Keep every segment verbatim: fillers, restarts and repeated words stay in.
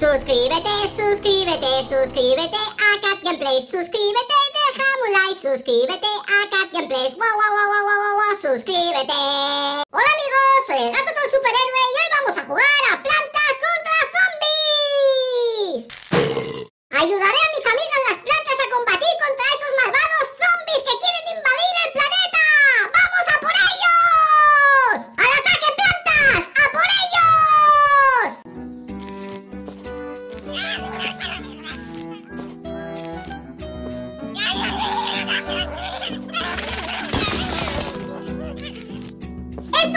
Suscríbete, suscríbete, suscríbete a Cat Gameplays. Suscríbete, deja un like. Suscríbete a Cat Gameplays. Wow, wow, wow, wow, wow, wow, suscríbete. Hola amigos, soy el gato con superhéroe y hoy vamos a jugar a Plantas contra Zombies. Ayudaré a mis amigas las plantas a combatir contra esos malvados zombies que quieren invadir el planeta. ¡Vamos a por ellos! ¡Al ataque, plantas! ¡A por ellos! ¡Esto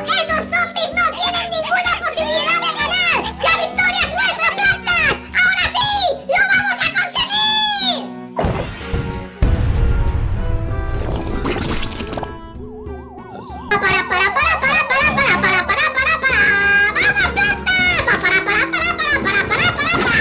¡Esos zombies no tienen ninguna posibilidad de ganar! ¡La victoria es nuestra, plantas! ¡Ahora sí! ¡Lo vamos a conseguir! ¡Para, para, para, para, para, para, para, para, para, para! ¡Vamos, plantas! ¡Para, para, para, para, para, para, para, para!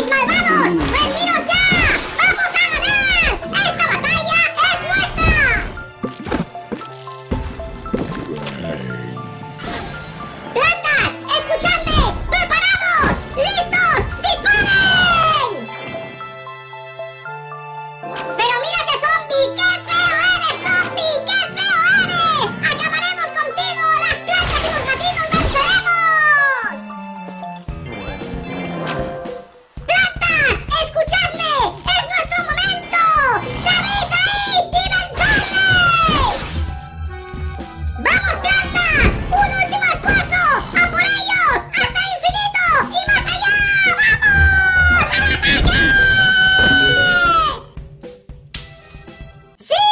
zombies malvados! ¡Rendiros ya! ¡Vamos a ganar! ¡Esta batalla es nuestra! ¡Plantas! ¡Escuchadme! ¡Preparados! ¡Listos! ¡Disparen! ¡Pero mira ese zombie! ¡Qué feo eres, zombie! ¡Qué feo eres! ¡Acabaremos contigo! ¡Las plantas y los gatitos venceremos! ¡Plantas! ¡Escuchadme! ¡Es nuestro momento! ¡Salid ahí y vencerles! ¡Vamos, plantas! ¡Un último esfuerzo! ¡A por ellos! ¡Hasta el infinito! ¡Y más allá! ¡Vamos! ¡Al ataque! ¡Sí!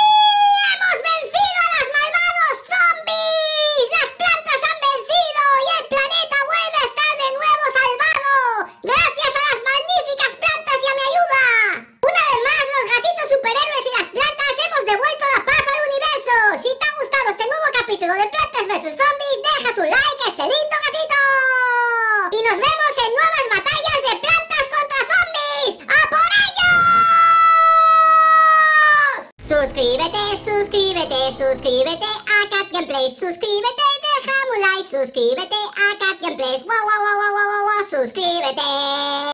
¡Hemos vencido a los malvados zombies! ¡Las plantas han vencido y el planeta vuelve a estar de nuevo salvado! ¡Gracias a las magníficas plantas y a mi ayuda! Una vez más, los gatitos superhéroes y las plantas hemos devuelto la paz al universo. Si te ha gustado este nuevo capítulo de Plantas vs Zombies, deja tu like a este lindo gatito. Y nos vemos en nuevas batallas de Plantas contra Zombies. ¡A por ellos! Suscríbete, suscríbete, suscríbete a Cat Gameplays, suscríbete, déjame un like, suscríbete a Cat Gameplays, wow, wow, wow, wow, wow, wow, wow, suscríbete.